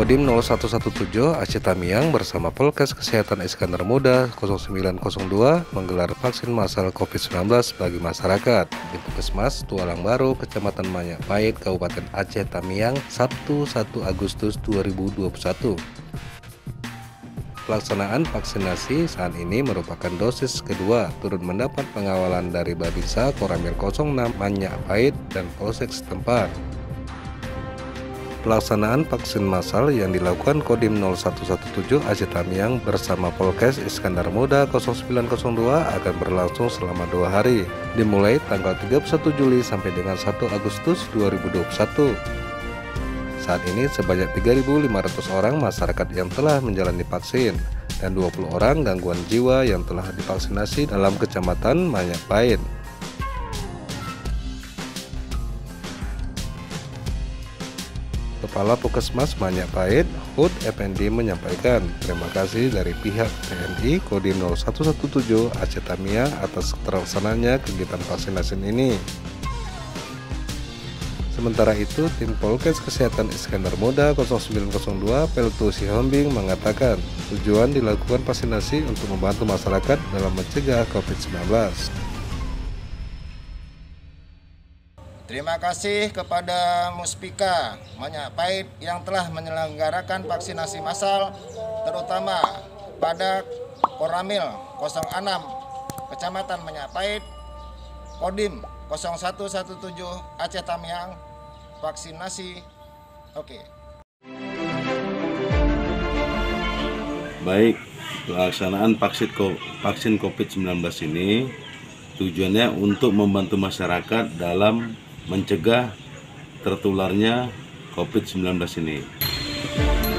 Kodim 0117 Aceh Tamiang bersama Polkes Kesehatan Iskandar Muda 0902 menggelar vaksin massal COVID-19 bagi masyarakat di Puskesmas Tualang Baru, Kecamatan Manyak Payed, Kabupaten Aceh Tamiang, Sabtu 1 Agustus 2021. Pelaksanaan vaksinasi saat ini merupakan dosis kedua, turut mendapat pengawalan dari Babinsa Koramil 06 Manyak Payed dan Polsek setempat. Pelaksanaan vaksin massal yang dilakukan Kodim 0117 Aceh Tamiang bersama Polkes Iskandar Muda 0902 akan berlangsung selama 2 hari, dimulai tanggal 31 Juli sampai dengan 1 Agustus 2021. Saat ini sebanyak 3.500 orang masyarakat yang telah menjalani vaksin dan 20 orang gangguan jiwa yang telah divaksinasi dalam Kecamatan Manyak Payed. Kepala Puskesmas Manyak Payed, Hud Effendi menyampaikan terima kasih dari pihak TNI Kodim 0117 Aceh Tamiang atas terlaksananya kegiatan vaksinasi ini. Sementara itu, tim Polkes Kesehatan Iskandar Muda 0902 Peltu Sihombing mengatakan tujuan dilakukan vaksinasi untuk membantu masyarakat dalam mencegah COVID-19. Terima kasih kepada Muspika Manyak Payed yang telah menyelenggarakan vaksinasi massal, terutama pada Koramil 06 Kecamatan Manyak Payed, Kodim 0117 Aceh Tamiang, vaksinasi oke. Baik, pelaksanaan vaksin COVID-19 ini tujuannya untuk membantu masyarakat dalam mencegah tertularnya COVID-19 ini.